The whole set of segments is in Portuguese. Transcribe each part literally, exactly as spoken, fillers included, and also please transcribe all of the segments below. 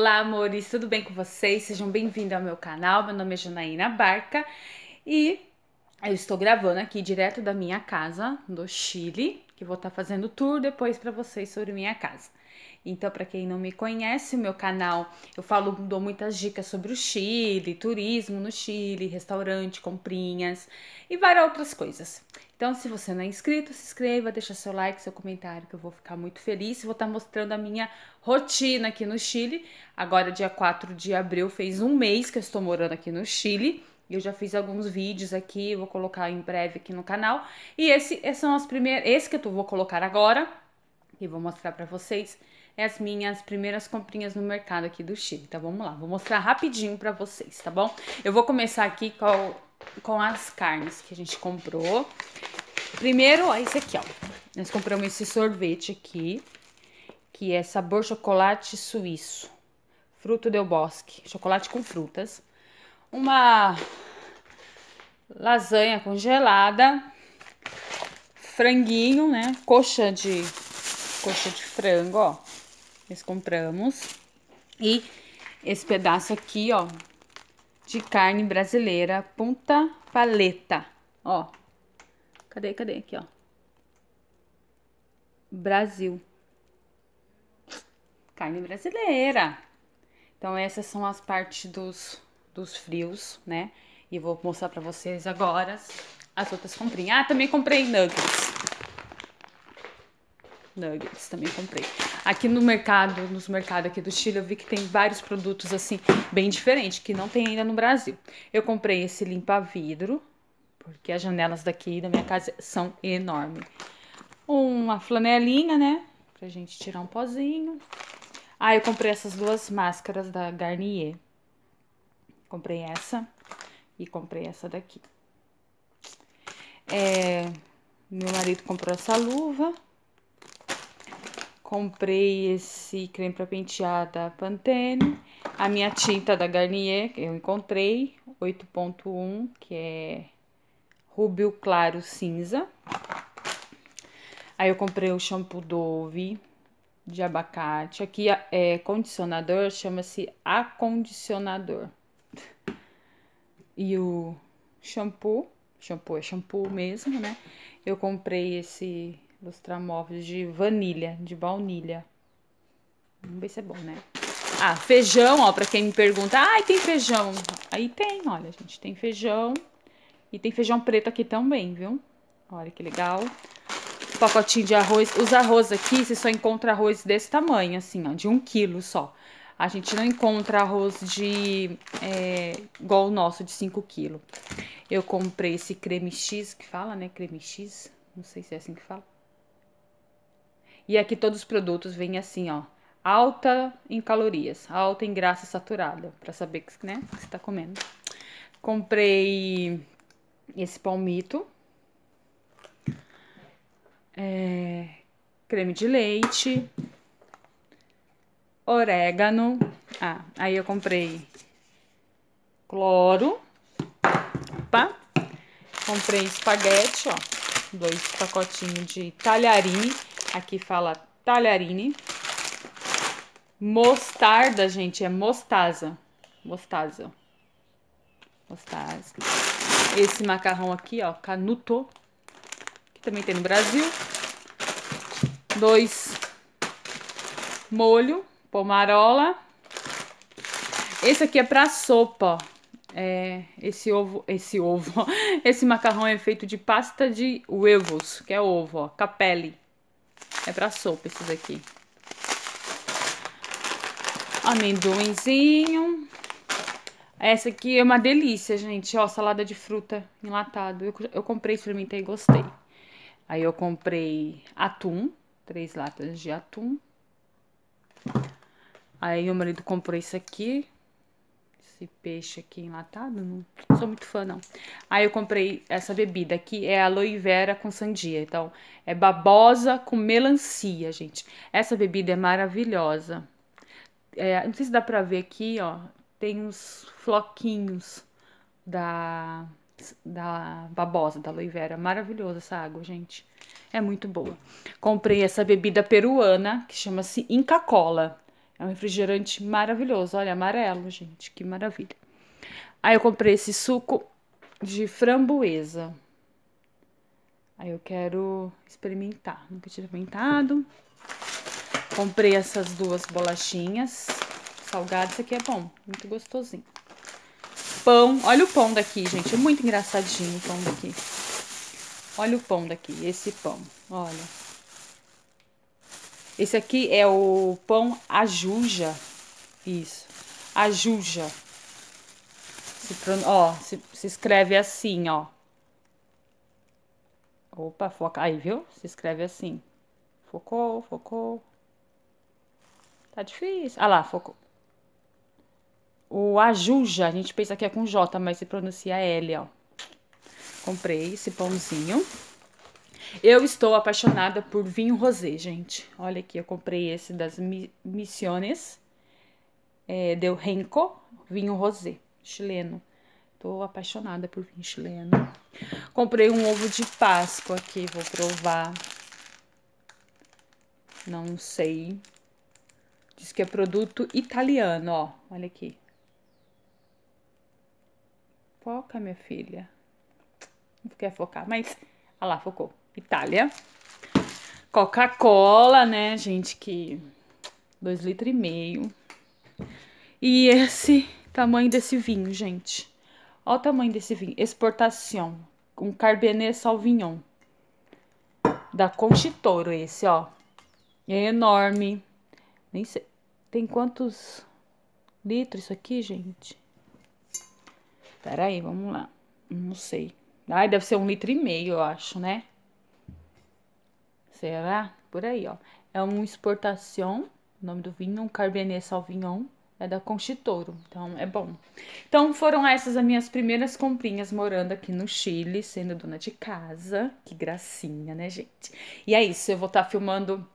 Olá amores, tudo bem com vocês? Sejam bem-vindos ao meu canal, meu nome é Janaína Barca e eu estou gravando aqui direto da minha casa, do Chile, que vou estar fazendo tour depois para vocês sobre minha casa. Então, para quem não me conhece, o meu canal, eu falo, dou muitas dicas sobre o Chile, turismo no Chile, restaurante, comprinhas e várias outras coisas. Então, se você não é inscrito, se inscreva, deixa seu like, seu comentário, que eu vou ficar muito feliz. Vou estar mostrando a minha rotina aqui no Chile. Agora, dia quatro de abril, fez um mês que eu estou morando aqui no Chile. Eu já fiz alguns vídeos aqui, vou colocar em breve aqui no canal. E esse, esse, são as primeiras, esse que eu vou colocar agora, e vou mostrar pra vocês, é as minhas primeiras comprinhas no mercado aqui do Chile. Tá, vamos lá, vou mostrar rapidinho pra vocês, tá bom? Eu vou começar aqui com, com as carnes que a gente comprou. Primeiro, ó, esse aqui, ó. Nós compramos esse sorvete aqui, que é sabor chocolate suíço. Fruto del bosque, chocolate com frutas. Uma lasanha congelada, franguinho, né? Coxa de coxa de frango, ó. Nós compramos. E esse pedaço aqui, ó, de carne brasileira, ponta paleta, ó. Cadê, cadê aqui, ó? Brasil. Carne brasileira. Então essas são as partes dos dos frios, né? E vou mostrar pra vocês agora as outras comprinhas. Ah, também comprei nuggets. Nuggets também comprei. Aqui no mercado, nos mercados aqui do Chile, eu vi que tem vários produtos assim, bem diferentes, que não tem ainda no Brasil. Eu comprei esse limpa-vidro, porque as janelas daqui da minha casa são enormes. Uma flanelinha, né? Pra gente tirar um pozinho. Ah, eu comprei essas duas máscaras da Garnier. Comprei essa e comprei essa daqui. É, meu marido comprou essa luva. Comprei esse creme para pentear da Pantene. A minha tinta da Garnier, que eu encontrei, oito ponto um, que é rubio claro cinza. Aí eu comprei o shampoo Dove de abacate. Aqui é condicionador, chama-se acondicionador. E o shampoo, shampoo é shampoo mesmo, né? Eu comprei esse lustramóveis de vanilha, de baunilha. Vamos ver se é bom, né? Ah, feijão, ó, pra quem me pergunta, ai, tem feijão. Aí tem, olha, gente, tem feijão. E tem feijão preto aqui também, viu? Olha que legal. Pacotinho de arroz. Os arroz aqui, você só encontra arroz desse tamanho, assim, ó, de um quilo só. A gente não encontra arroz de, é, igual o nosso, de cinco quilos. Eu comprei esse creme X, que fala, né? Creme X, não sei se é assim que fala. E aqui todos os produtos vêm assim, ó. Alta em calorias, alta em graxa saturada, pra saber que, né, que você tá comendo. Comprei esse palmito. É, creme de leite. Orégano. Ah, aí eu comprei cloro. Opa. Comprei espaguete, ó. Dois pacotinhos de talharine. Aqui fala talharine. Mostarda, gente, é mostaza. Mostaza. Mostaza. Esse macarrão aqui, ó, canuto. Que também tem no Brasil. Dois molho. Pomarola. Esse aqui é pra sopa. É, esse ovo, esse ovo, esse macarrão é feito de pasta de huevos, que é ovo, ó, capelli. É pra sopa esses aqui. Amendoinzinho. Essa aqui é uma delícia, gente, ó, salada de fruta enlatado. Eu, eu comprei, experimentei e gostei. Aí eu comprei atum, três latas de atum. Aí meu marido comprou isso aqui, esse peixe aqui enlatado, não sou muito fã não. Aí eu comprei essa bebida aqui, é aloe vera com sandia, então é babosa com melancia, gente. Essa bebida é maravilhosa. É, não sei se dá pra ver aqui, ó, tem uns floquinhos da, da babosa, da aloe vera. Maravilhosa essa água, gente. É muito boa. Comprei essa bebida peruana, que chama-se Inca-Cola. É um refrigerante maravilhoso. Olha, amarelo, gente. Que maravilha. Aí eu comprei esse suco de framboesa. Aí eu quero experimentar. Nunca tinha experimentado. Comprei essas duas bolachinhas. Salgado, isso aqui é bom. Muito gostosinho. Pão. Olha o pão daqui, gente. É muito engraçadinho o pão daqui. Olha o pão daqui. Esse pão. Olha. Esse aqui é o pão ajuja. Isso. Ajuja. Se, ó, se, se escreve assim, ó. Opa, foca. Aí, viu? Se escreve assim. Focou, focou. Tá difícil. Ah lá, focou. O ajuja, a gente pensa que é com J, mas se pronuncia L, ó. Comprei esse pãozinho. Eu estou apaixonada por vinho rosé, gente. Olha aqui, eu comprei esse das Misiones, é, Del Renco, vinho rosé, chileno. Estou apaixonada por vinho chileno. Comprei um ovo de Páscoa aqui, vou provar. Não sei. Diz que é produto italiano, ó. Olha aqui. Foca, minha filha. Não quer focar, mas... Olha lá, focou. Itália. Coca-Cola, né, gente, que dois litros e meio. E esse tamanho desse vinho, gente. Olha o tamanho desse vinho. Exportação. Um Cabernet Sauvignon. Da Concha y Toro esse, ó. É enorme. Nem sei. Tem quantos litros isso aqui, gente? Pera aí, vamos lá. Não sei. Ai, deve ser um litro e meio, eu acho, né? Será? Por aí, ó. É uma exportação, o nome do vinho, um Cabernet Sauvignon, é da Concha y Toro, então é bom. Então foram essas as minhas primeiras comprinhas morando aqui no Chile, sendo dona de casa. Que gracinha, né, gente? E é isso, eu vou estar filmando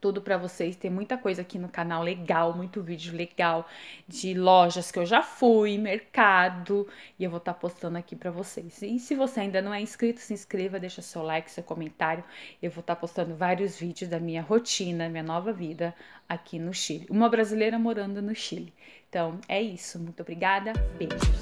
tudo pra vocês. Tem muita coisa aqui no canal legal, muito vídeo legal de lojas que eu já fui, mercado, e eu vou estar postando aqui pra vocês. E se você ainda não é inscrito, se inscreva, deixa seu like, seu comentário. Eu vou estar postando vários vídeos da minha rotina, minha nova vida aqui no Chile. Uma brasileira morando no Chile. Então, é isso. Muito obrigada. Beijos.